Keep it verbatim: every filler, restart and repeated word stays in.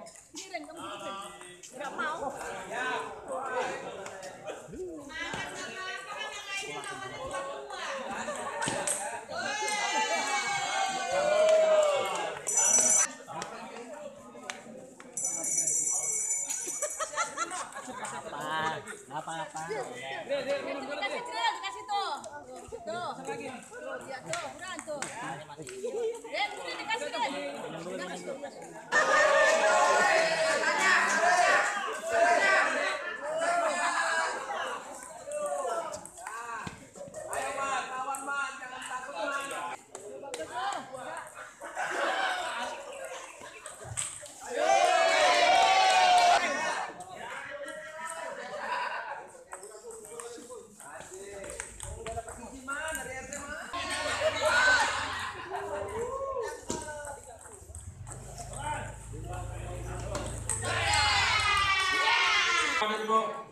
Giring kamu gitu. Enggak mau. Ya. Apa-apa. Dikasih tuh, dikasih tuh. Tuh, lagi. Ya tuh, kurang tuh. Ya, sudah dikasih tuh. Bro.